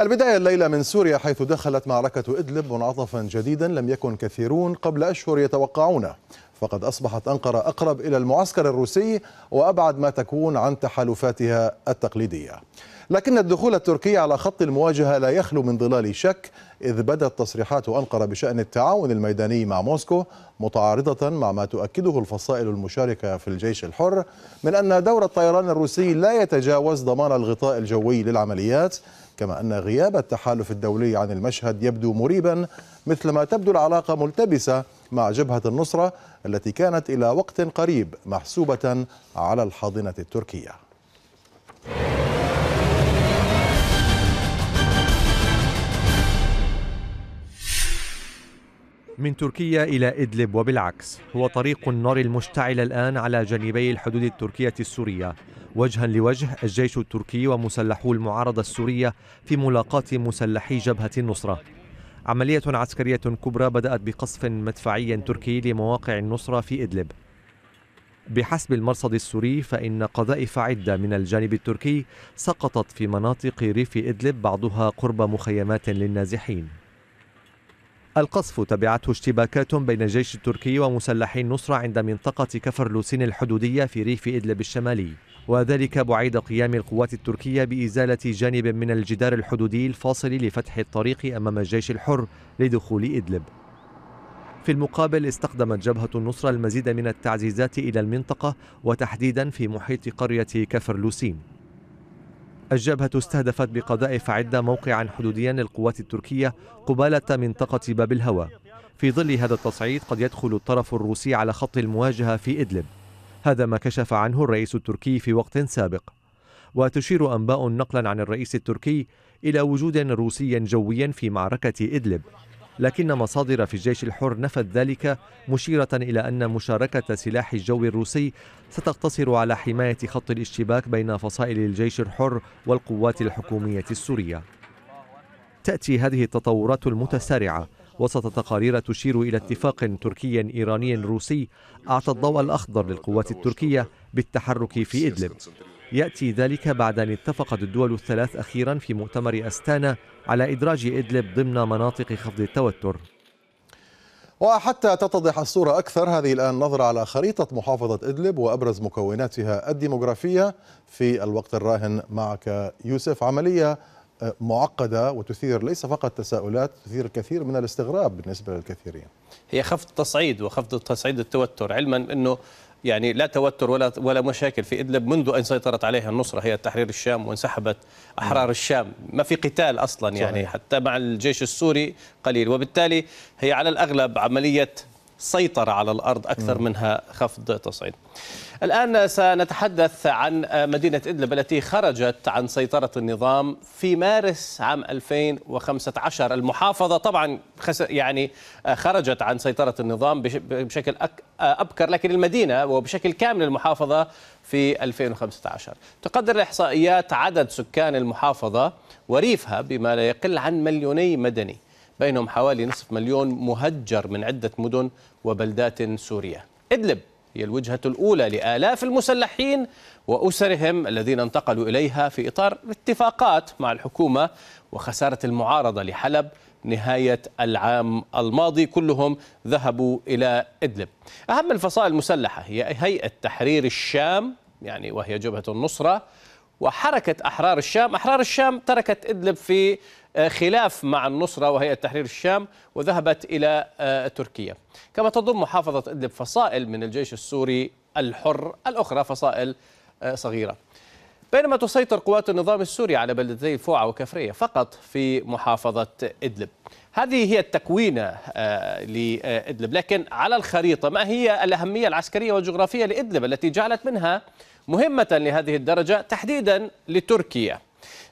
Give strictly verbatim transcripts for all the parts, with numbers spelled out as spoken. البداية الليلة من سوريا، حيث دخلت معركة إدلب منعطفا جديدا لم يكن كثيرون قبل أشهر يتوقعونه، فقد أصبحت أنقرة أقرب إلى المعسكر الروسي وأبعد ما تكون عن تحالفاتها التقليدية. لكن الدخول التركي على خط المواجهة لا يخلو من ظلال شك، إذ بدت تصريحات أنقرة بشأن التعاون الميداني مع موسكو متعارضة مع ما تؤكده الفصائل المشاركة في الجيش الحر من أن دور الطيران الروسي لا يتجاوز ضمان الغطاء الجوي للعمليات، كما أن غياب التحالف الدولي عن المشهد يبدو مريبا، مثلما تبدو العلاقة ملتبسة مع جبهة النصرة التي كانت إلى وقت قريب محسوبة على الحاضنة التركية. من تركيا إلى إدلب وبالعكس هو طريق النار المشتعل الآن على جانبي الحدود التركية السورية، وجها لوجه الجيش التركي ومسلحو المعارضة السورية في ملاقاة مسلحي جبهة النصرة. عملية عسكرية كبرى بدأت بقصف مدفعي تركي لمواقع النصرة في إدلب. بحسب المرصد السوري فإن قذائف عدة من الجانب التركي سقطت في مناطق ريف إدلب، بعضها قرب مخيمات للنازحين. القصف تبعته اشتباكات بين الجيش التركي ومسلحي النصرة عند منطقة كفر لوسين الحدودية في ريف إدلب الشمالي، وذلك بعيد قيام القوات التركية بإزالة جانب من الجدار الحدودي الفاصل لفتح الطريق أمام الجيش الحر لدخول إدلب. في المقابل استخدمت جبهة النصرة المزيد من التعزيزات إلى المنطقة، وتحديدا في محيط قرية كفر لوسين. الجبهة استهدفت بقذائف عدة موقعا حدوديا للقوات التركية قبالة منطقة باب الهوى. في ظل هذا التصعيد قد يدخل الطرف الروسي على خط المواجهة في إدلب، هذا ما كشف عنه الرئيس التركي في وقت سابق. وتشير أنباء نقلا عن الرئيس التركي إلى وجود روسي جوي في معركة إدلب، لكن مصادر في الجيش الحر نفت ذلك، مشيرة إلى أن مشاركة سلاح الجو الروسي ستقتصر على حماية خط الاشتباك بين فصائل الجيش الحر والقوات الحكومية السورية. تأتي هذه التطورات المتسارعة وسط تقارير تشير إلى اتفاق تركي إيراني روسي أعطى الضوء الأخضر للقوات التركية بالتحرك في إدلب. يأتي ذلك بعد أن اتفقت الدول الثلاث أخيرا في مؤتمر أستانا على إدراج إدلب ضمن مناطق خفض التوتر. وحتى تتضح الصورة أكثر، هذه الآن نظرة على خريطة محافظة إدلب وأبرز مكوناتها الديموغرافية في الوقت الراهن معك يوسف. عملية معقدة وتثير ليس فقط تساؤلات، تثير الكثير من الاستغراب بالنسبة للكثيرين. هي خفض تصعيد وخفض تصعيد التوتر، علما أنه يعني لا توتر ولا ولا مشاكل في إدلب منذ أن سيطرت عليها النصرة، هي تحرير الشام، وانسحبت أحرار الشام، ما في قتال أصلا يعني صحيح. حتى مع الجيش السوري قليل، وبالتالي هي على الأغلب عملية سيطرة على الأرض أكثر م. منها خفض تصعيد. الآن سنتحدث عن مدينة إدلب التي خرجت عن سيطرة النظام في مارس عام ألفين وخمسة عشر. المحافظة طبعا يعني خرجت عن سيطرة النظام بشكل أبكر، لكن المدينة وبشكل كامل المحافظة في ألفين وخمسة عشر. تقدر الإحصائيات عدد سكان المحافظة وريفها بما لا يقل عن مليوني مدني، بينهم حوالي نصف مليون مهجر من عدة مدن وبلدات سورية. إدلب هي الوجهة الأولى لآلاف المسلحين وأسرهم الذين انتقلوا إليها في إطار اتفاقات مع الحكومة وخسارة المعارضة لحلب نهاية العام الماضي، كلهم ذهبوا إلى إدلب. أهم الفصائل المسلحة هي هيئة تحرير الشام، يعني وهي جبهة النصرة، وحركة أحرار الشام. أحرار الشام تركت إدلب في خلاف مع النصرة وهيئة تحرير الشام وذهبت إلى تركيا. كما تضم محافظة إدلب فصائل من الجيش السوري الحر، الأخرى فصائل صغيرة. بينما تسيطر قوات النظام السوري على بلدتي فوعة وكفرية فقط في محافظة إدلب. هذه هي التكوينة لإدلب، لكن على الخريطة ما هي الأهمية العسكرية والجغرافية لإدلب التي جعلت منها مهمة لهذه الدرجة تحديدا لتركيا؟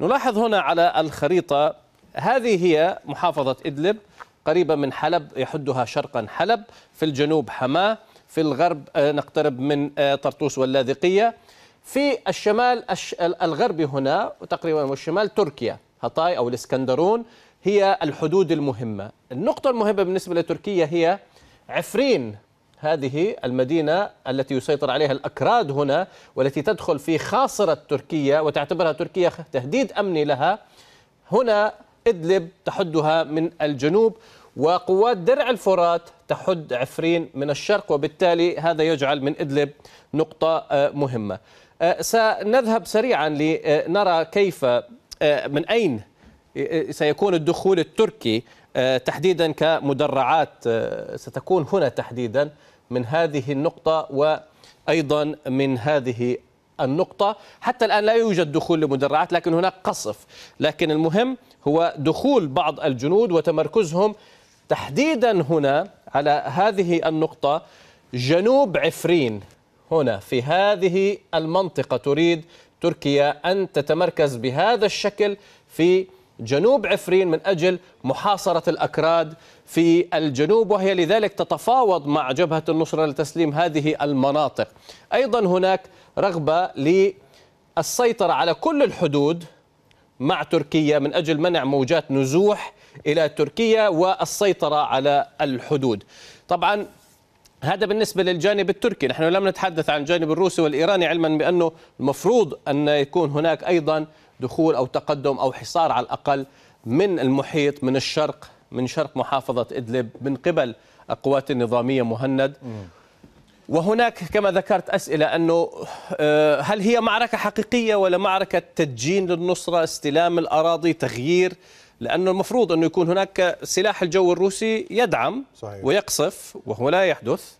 نلاحظ هنا على الخريطة، هذه هي محافظة إدلب قريبة من حلب، يحدها شرقا حلب، في الجنوب حما، في الغرب نقترب من طرطوس واللاذقية، في الشمال الغربي هنا وتقريبا والشمال تركيا، هطاي أو الإسكندرون هي الحدود المهمة. النقطة المهمة بالنسبة لتركيا هي عفرين، هذه المدينة التي يسيطر عليها الأكراد هنا والتي تدخل في خاصرة تركيا وتعتبرها تركيا تهديد أمني لها. هنا إدلب تحدها من الجنوب، وقوات درع الفرات تحد عفرين من الشرق، وبالتالي هذا يجعل من إدلب نقطة مهمة. سنذهب سريعا لنرى كيف من أين سيكون الدخول التركي تحديدا كمدرعات، ستكون هنا تحديدا من هذه النقطة وأيضا من هذه النقطة. حتى الآن لا يوجد دخول لمدرعات، لكن هناك قصف. لكن المهم هو دخول بعض الجنود وتمركزهم تحديدا هنا على هذه النقطة جنوب عفرين، هنا في هذه المنطقة. تريد تركيا أن تتمركز بهذا الشكل في جنوب عفرين من أجل محاصرة الأكراد في الجنوب، وهي لذلك تتفاوض مع جبهة النصرة لتسليم هذه المناطق. أيضا هناك رغبة للسيطرة على كل الحدود مع تركيا من أجل منع موجات نزوح إلى تركيا والسيطرة على الحدود. طبعا هذا بالنسبة للجانب التركي، نحن لم نتحدث عن الجانب الروسي والإيراني، علما بأنه المفروض أن يكون هناك أيضا دخول أو تقدم أو حصار على الأقل من المحيط، من الشرق، من شرق محافظة إدلب من قبل القوات النظامية مهند. وهناك كما ذكرت أسئلة أنه هل هي معركة حقيقية ولا معركة تدجين للنصرة، استلام الأراضي، تغيير؟ لأنه المفروض أنه يكون هناك سلاح الجو الروسي يدعم صحيح. ويقصف وهو لا يحدث،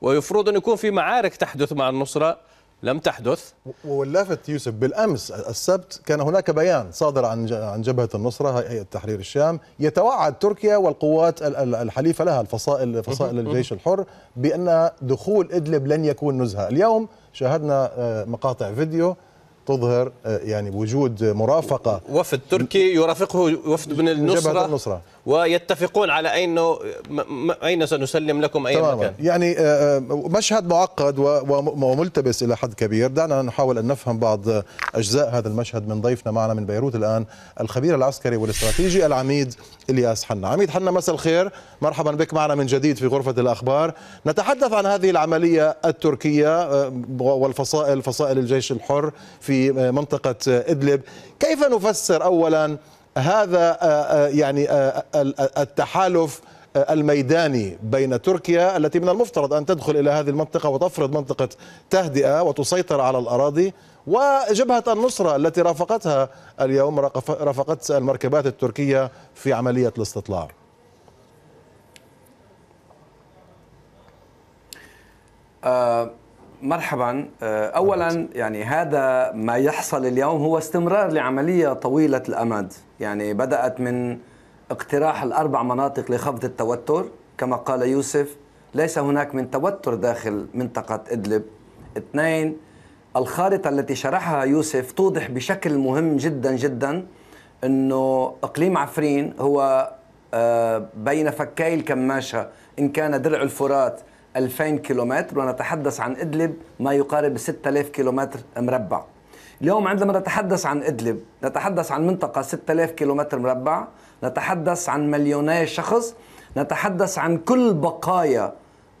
ويفرض أن يكون في معارك تحدث مع النصرة لم تحدث. واللافت يوسف، بالأمس السبت كان هناك بيان صادر عن عن جبهة النصرة هيئة تحرير الشام، يتوعد تركيا والقوات الحليفة لها الفصائل فصائل الجيش الحر بأن دخول إدلب لن يكون نزهة. اليوم شاهدنا مقاطع فيديو تظهر يعني وجود مرافقة، وفد تركي يرافقه وفد من النصرة, النصرة ويتفقون على أنه أين سنسلم لكم أي مكان. يعني مشهد معقد وملتبس إلى حد كبير. دعنا نحاول أن نفهم بعض أجزاء هذا المشهد من ضيفنا معنا من بيروت الآن الخبير العسكري والاستراتيجي العميد إلياس حنا. عميد حنا، مساء الخير، مرحبا بك معنا من جديد في غرفة الأخبار. نتحدث عن هذه العملية التركية والفصائل فصائل الجيش الحر في في منطقة إدلب. كيف نفسر أولا هذا يعني التحالف الميداني بين تركيا التي من المفترض أن تدخل إلى هذه المنطقة وتفرض منطقة تهدئة وتسيطر على الأراضي، وجبهة النصرة التي رافقتها اليوم رافقت المركبات التركية في عملية الاستطلاع؟ أه مرحبا. أولا يعني هذا ما يحصل اليوم هو استمرار لعملية طويلة الأمد، يعني بدأت من اقتراح الأربع مناطق لخفض التوتر. كما قال يوسف، ليس هناك من توتر داخل منطقة إدلب. اثنين، الخارطة التي شرحها يوسف توضح بشكل مهم جدا جدا أنه إقليم عفرين هو بين فكي الكماشة، إن كان درع الفرات ألفين كيلومتر، ونتحدث عن إدلب ما يقارب ستة آلاف كيلومتر مربع. اليوم عندما نتحدث عن إدلب نتحدث عن منطقة ستة آلاف كيلومتر مربع، نتحدث عن مليوني شخص، نتحدث عن كل بقايا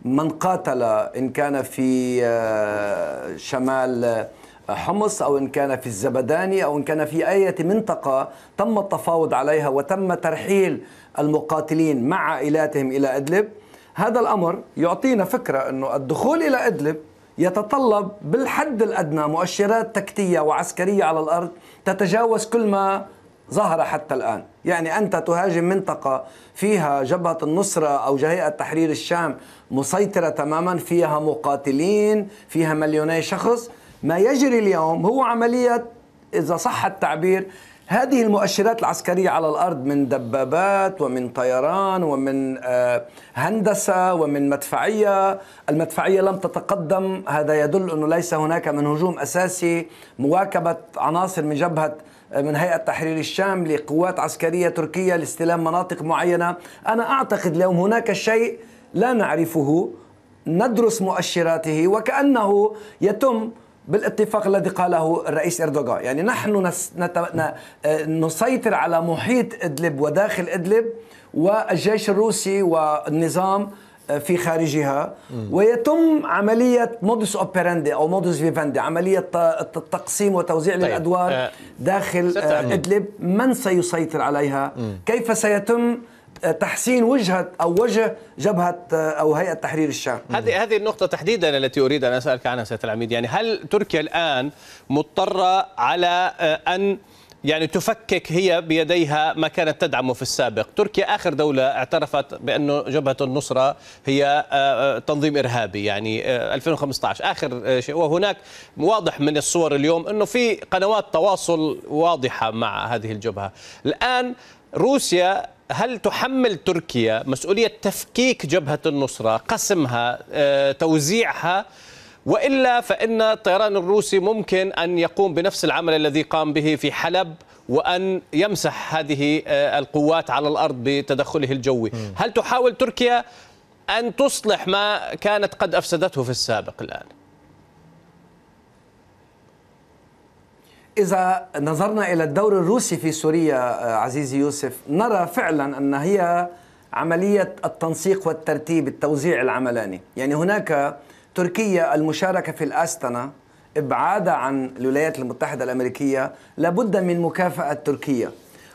من قاتل، إن كان في شمال حمص أو إن كان في الزبداني أو إن كان في أي منطقة تم التفاوض عليها وتم ترحيل المقاتلين مع عائلاتهم إلى إدلب. هذا الأمر يعطينا فكرة أنه الدخول إلى إدلب يتطلب بالحد الأدنى مؤشرات تكتيكية وعسكرية على الأرض تتجاوز كل ما ظهر حتى الآن. يعني أنت تهاجم منطقة فيها جبهة النصرة أو هيئة تحرير الشام مسيطرة تماما، فيها مقاتلين، فيها مليوني شخص. ما يجري اليوم هو عملية، إذا صح التعبير، هذه المؤشرات العسكرية على الأرض من دبابات ومن طيران ومن هندسة ومن مدفعية. المدفعية لم تتقدم، هذا يدل أنه ليس هناك من هجوم أساسي، مواكبة عناصر من جبهة من هيئة تحرير الشام لقوات عسكرية تركية لاستلام مناطق معينة. أنا أعتقد اليوم هناك شيء لا نعرفه، ندرس مؤشراته، وكأنه يتم بالاتفاق الذي قاله الرئيس إردوغان. يعني نحن نس... نت... ن... نسيطر على محيط إدلب وداخل إدلب، والجيش الروسي والنظام في خارجها، ويتم عملية مودوس اوبيراندي أو مودوس فيفندي، عملية التقسيم وتوزيع طيب. للأدوار داخل إدلب، من سيسيطر عليها، كيف سيتم تحسين وجهة أو وجه جبهة أو هيئة تحرير الشام. هذه هذه النقطة تحديدا التي أريد أن أسألك عنها سيادة العميد، يعني هل تركيا الآن مضطرة على أن يعني تفكك هي بيديها ما كانت تدعمه في السابق؟ تركيا آخر دولة اعترفت بأنه جبهة النصرة هي تنظيم إرهابي، يعني ألفين وخمسة عشر آخر شيء، وهناك واضح من الصور اليوم أنه في قنوات تواصل واضحة مع هذه الجبهة. الآن روسيا هل تحمل تركيا مسؤولية تفكيك جبهة النصرة، قسمها، توزيعها، وإلا فإن الطيران الروسي ممكن أن يقوم بنفس العمل الذي قام به في حلب وأن يمسح هذه القوات على الأرض بتدخله الجوي؟ هل تحاول تركيا أن تصلح ما كانت قد أفسدته في السابق الآن؟ إذا نظرنا إلى الدور الروسي في سوريا عزيزي يوسف، نرى فعلا أن هي عملية التنسيق والترتيب، التوزيع العملاني. يعني هناك تركيا المشاركة في الأستنا، إبعاد عن الولايات المتحدة الأمريكية، لابد من مكافأة تركيا.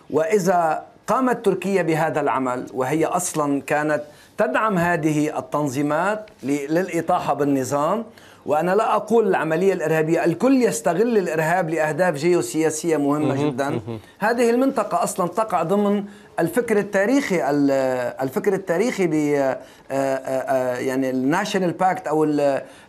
وإذا قامت تركيا بهذا العمل، وهي أصلا كانت تدعم هذه التنظيمات للإطاحة بالنظام، وأنا لا أقول العملية الإرهابية، الكل يستغل الإرهاب لأهداف جيوسياسية مهمة جدا. هذه المنطقة أصلا تقع ضمن الفكر التاريخي، الفكر التاريخي ب يعني الناشونال باكت أو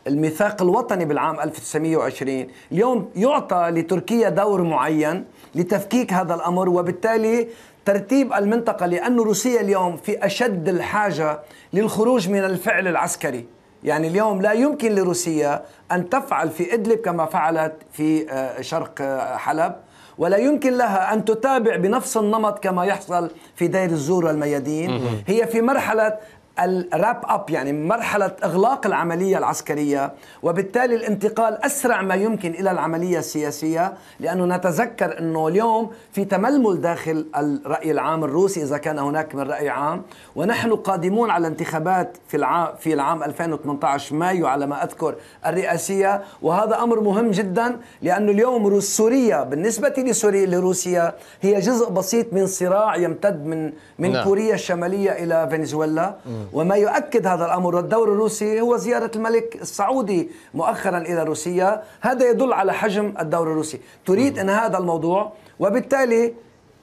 الميثاق الوطني بالعام ألف وتسعمئة وعشرين. اليوم يعطى لتركيا دور معين لتفكيك هذا الأمر، وبالتالي ترتيب المنطقة، لأن روسيا اليوم في أشد الحاجة للخروج من الفعل العسكري. يعني اليوم لا يمكن لروسيا أن تفعل في إدلب كما فعلت في شرق حلب، ولا يمكن لها أن تتابع بنفس النمط كما يحصل في دير الزور والميادين. هي في مرحلة الراب أب، يعني مرحلة إغلاق العملية العسكرية، وبالتالي الانتقال أسرع ما يمكن إلى العملية السياسية، لأنه نتذكر أنه اليوم في تململ داخل الرأي العام الروسي إذا كان هناك من رأي عام، ونحن قادمون على انتخابات في العام في العام ألفين وثمانية عشر مايو على ما أذكر الرئاسية، وهذا أمر مهم جدا، لأنه اليوم سوريا بالنسبة لسوريا لروسيا هي جزء بسيط من صراع يمتد من من لا. كوريا الشمالية إلى فنزويلا. وما يؤكد هذا الأمر والدور الروسي هو زيارة الملك السعودي مؤخرا إلى روسيا، هذا يدل على حجم الدور الروسي. تريد أن هذا الموضوع، وبالتالي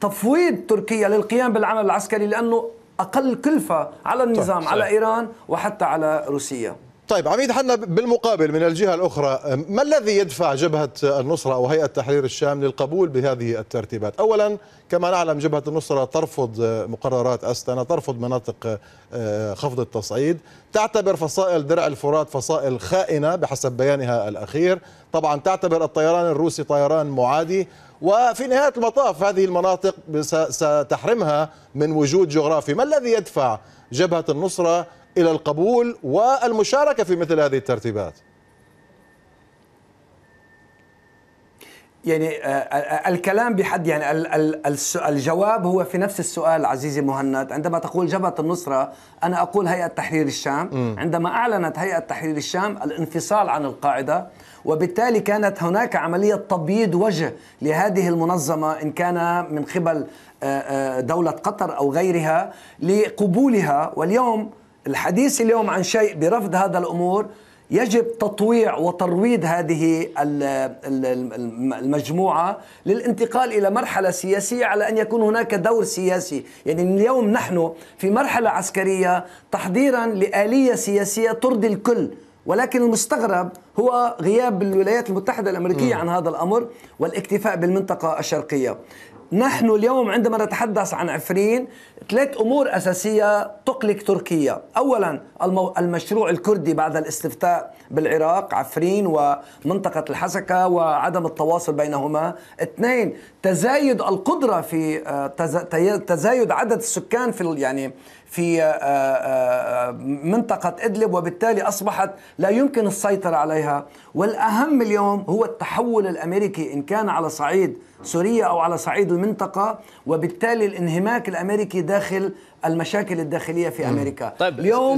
تفويض تركيا للقيام بالعمل العسكري، لأنه أقل كلفة على النظام، طيب. على إيران وحتى على روسيا. طيب عميد حنا، بالمقابل من الجهة الأخرى، ما الذي يدفع جبهة النصرة أو هيئة تحرير الشام للقبول بهذه الترتيبات؟ أولا كما نعلم جبهة النصرة ترفض مقررات أستانا، ترفض مناطق خفض التصعيد، تعتبر فصائل درع الفرات فصائل خائنة بحسب بيانها الأخير، طبعا تعتبر الطيران الروسي طيران معادي، وفي نهاية المطاف هذه المناطق ستحرمها من وجود جغرافي. ما الذي يدفع جبهة النصرة إلى القبول والمشاركة في مثل هذه الترتيبات؟ يعني الكلام بحد، يعني الجواب هو في نفس السؤال عزيزي مهند. عندما تقول جبهة النصرة أنا أقول هيئة تحرير الشام. عندما أعلنت هيئة تحرير الشام الانفصال عن القاعدة، وبالتالي كانت هناك عملية تبييض وجه لهذه المنظمة، إن كان من قبل دولة قطر أو غيرها، لقبولها. واليوم الحديث اليوم عن شيء برفض هذا الأمور، يجب تطويع وترويض هذه المجموعة للانتقال إلى مرحلة سياسية، على أن يكون هناك دور سياسي. يعني اليوم نحن في مرحلة عسكرية تحضيرا لآلية سياسية ترضي الكل، ولكن المستغرب هو غياب الولايات المتحدة الأمريكية عن هذا الأمر والاكتفاء بالمنطقة الشرقية. نحن اليوم عندما نتحدث عن عفرين، ثلاث أمور أساسية تقلق تركيا. أولا المشروع الكردي بعد الاستفتاء بالعراق، عفرين ومنطقة الحسكة وعدم التواصل بينهما. اثنين تزايد القدرة في تزايد عدد السكان في يعني في منطقة إدلب، وبالتالي أصبحت لا يمكن السيطرة عليها. والأهم اليوم هو التحول الأمريكي إن كان على صعيد سوريا أو على صعيد المنطقة، وبالتالي الانهماك الأمريكي داخل المشاكل الداخلية في أمريكا. طيب اليوم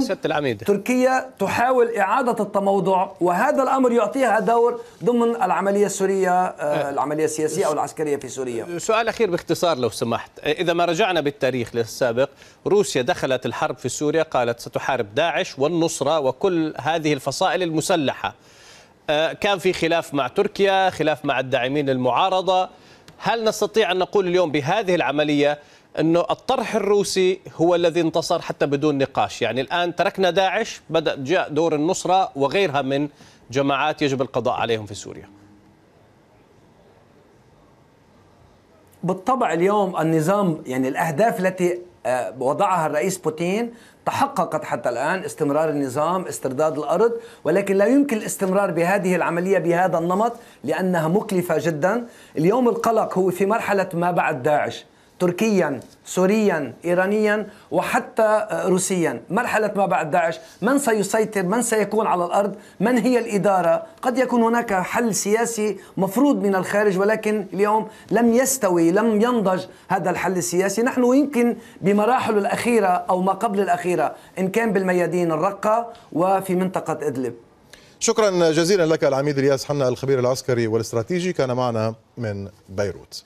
تركيا تحاول إعادة التموضع، وهذا الأمر يعطيها دور ضمن العملية السورية، العملية السياسية أو العسكرية في سوريا. سؤال أخير باختصار لو سمحت، إذا ما رجعنا بالتاريخ للسابق، روسيا دخلت الحرب في سوريا، قالت ستحارب داعش والنصرة وكل هذه الفصائل المسلحة، كان في خلاف مع تركيا، خلاف مع الداعمين للمعارضة. هل نستطيع أن نقول اليوم بهذه العملية أنه الطرح الروسي هو الذي انتصر حتى بدون نقاش؟ يعني الآن تركنا داعش، بدأ جاء دور النصرة وغيرها من جماعات يجب القضاء عليهم في سوريا. بالطبع اليوم النظام، يعني الأهداف التي وضعها الرئيس بوتين تحققت حتى الآن، استمرار النظام، استرداد الأرض، ولكن لا يمكن الاستمرار بهذه العملية بهذا النمط لأنها مكلفة جدا. اليوم القلق هو في مرحلة ما بعد داعش، تركيا، سوريا، إيرانيا، وحتى روسيا. مرحلة ما بعد داعش، من سيسيطر؟ من سيكون على الأرض؟ من هي الإدارة؟ قد يكون هناك حل سياسي مفروض من الخارج، ولكن اليوم لم يستوي، لم ينضج هذا الحل السياسي. نحن يمكن بمراحل الأخيرة أو ما قبل الأخيرة إن كان بالميادين الرقة وفي منطقة إدلب. شكرا جزيلا لك العميد الياس حنا، الخبير العسكري والاستراتيجي، كان معنا من بيروت.